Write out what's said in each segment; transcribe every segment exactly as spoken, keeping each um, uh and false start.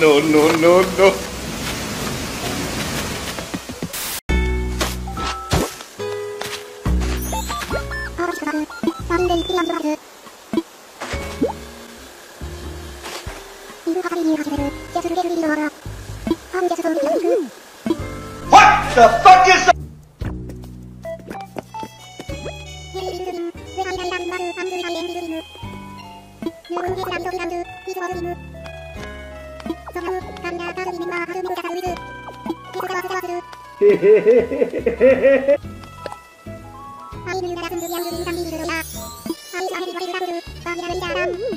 no, no, no, no.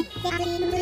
I